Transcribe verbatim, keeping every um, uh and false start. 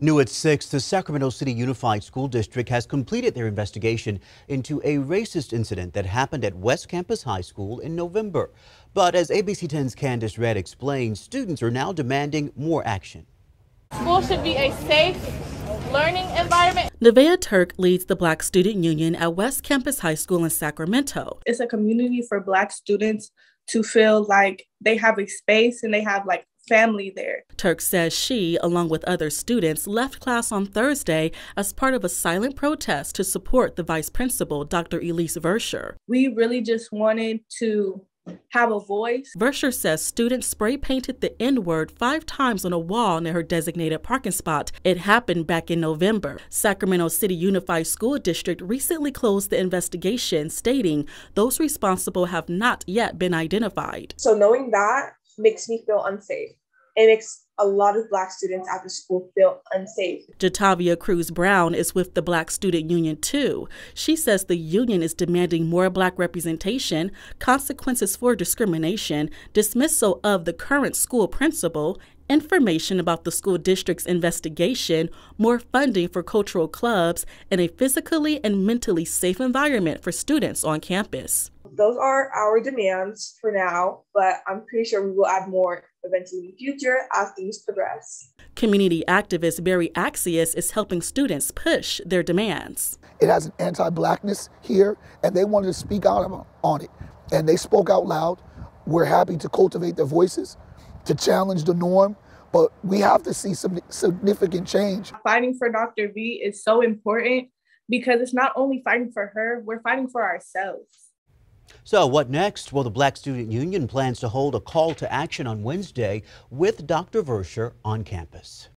New at six, the Sacramento City Unified School District has completed their investigation into a racist incident that happened at West Campus High School in November. But as A B C ten's Candace Redd explains, students are now demanding more action. School should be a safe learning environment. Naveah Turk leads the Black Student Union at West Campus High School in Sacramento. It's a community for Black students to feel like they have a space and they have like family there. Turk says she, along with other students, left class on Thursday as part of a silent protest to support the vice principal, Doctor Elise Vercher. We really just wanted to have a voice. Vercher says students spray painted the N word five times on a wall near her designated parking spot. It happened back in November. Sacramento City Unified School District recently closed the investigation, stating those responsible have not yet been identified. So knowing that makes me feel unsafe. It makes a lot of Black students after school feel unsafe. Jatavia Cruz Brown is with the Black Student Union too. She says the union is demanding more Black representation, consequences for discrimination, dismissal of the current school principal, information about the school district's investigation, more funding for cultural clubs, and a physically and mentally safe environment for students on campus. Those are our demands for now, but I'm pretty sure we will add more eventually in the future as things progress. Community activist Barry Axius is helping students push their demands. It has an anti-Blackness here, and they wanted to speak out on it, and they spoke out loud. We're happy to cultivate their voices, to challenge the norm, but we have to see some significant change. Fighting for Doctor V is so important because it's not only fighting for her, we're fighting for ourselves. So what next? Well, the Black Student Union plans to hold a call to action on Wednesday with Doctor Vercher on campus.